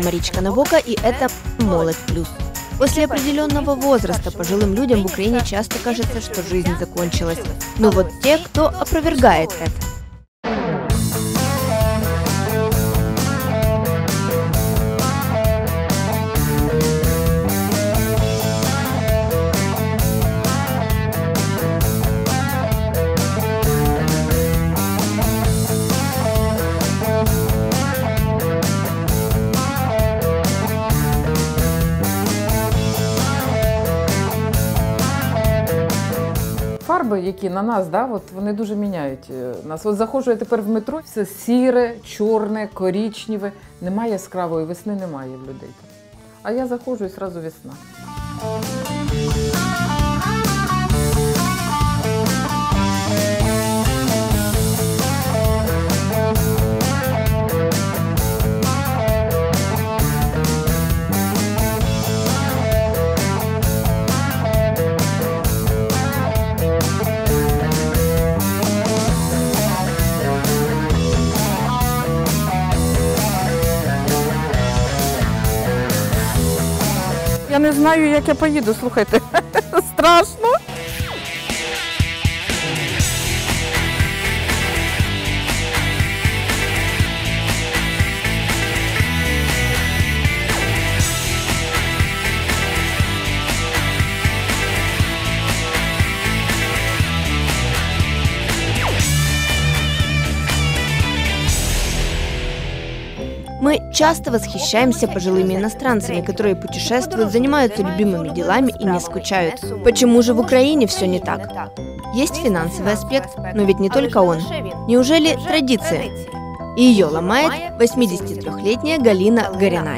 Я Маричка Набока, и это «Молодь Плюс». После определенного возраста пожилым людям в Украине часто кажется, что жизнь закончилась. Но вот те, кто опровергает это. Фарби, які на нас, вони дуже міняють нас. От заходжу я тепер в метро, все сіре, чорне, коричневе. Немає яскравої весни, немає в людей. А я заходжу і одразу весна. Я не знаю, як я поїду, слухайте, страшно. Мы часто восхищаемся пожилыми иностранцами, которые путешествуют, занимаются любимыми делами и не скучают. Почему же в Украине все не так? Есть финансовый аспект, но ведь не только он. Неужели традиция? Ее ломает 83-летняя Галина Горина.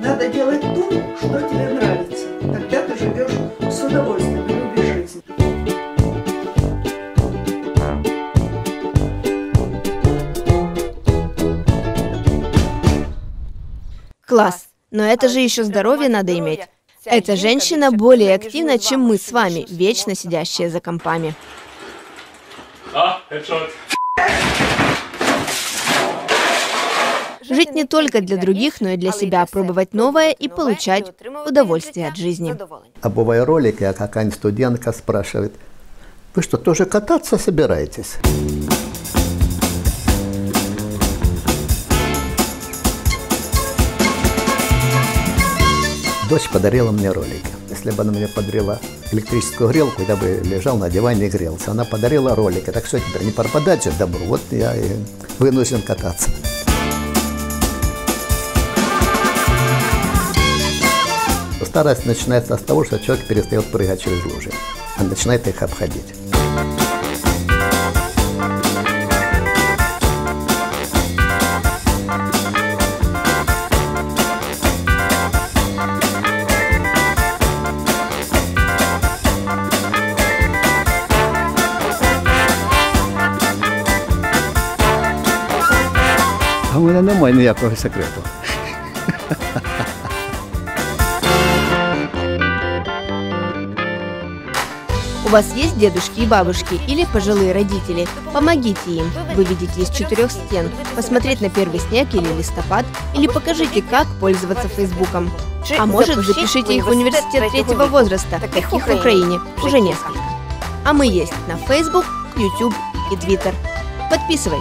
Надо делать то, что тебе нравится. Тогда ты живешь с удовольствием, любишь жизнь. Класс! Но это же еще здоровье надо иметь. Эта женщина более активна, чем мы с вами, вечно сидящие за компами. Жить не только для других, но и для себя, пробовать новое и получать удовольствие от жизни. А бывают ролики, а какая-нибудь студентка спрашивает: «Вы что, тоже кататься собираетесь?» Дочь подарила мне ролики. Если бы она мне подарила электрическую грелку, я бы лежал на диване и грелся. Она подарила ролики. Так что теперь не пропадать же добру. Вот я и вынужден кататься. Старость начинается с того, что человек перестает прыгать через лужи, а начинает их обходить. А у меня немає ніякого секрету. У вас есть дедушки и бабушки или пожилые родители? Помогите им, выведите из 4 стен, посмотреть на первый снег или листопад, или покажите, как пользоваться Фейсбуком. А может, запишите их в университет третьего возраста, таких в Украине уже несколько. А мы есть на Facebook, YouTube и Twitter. Подписывайтесь.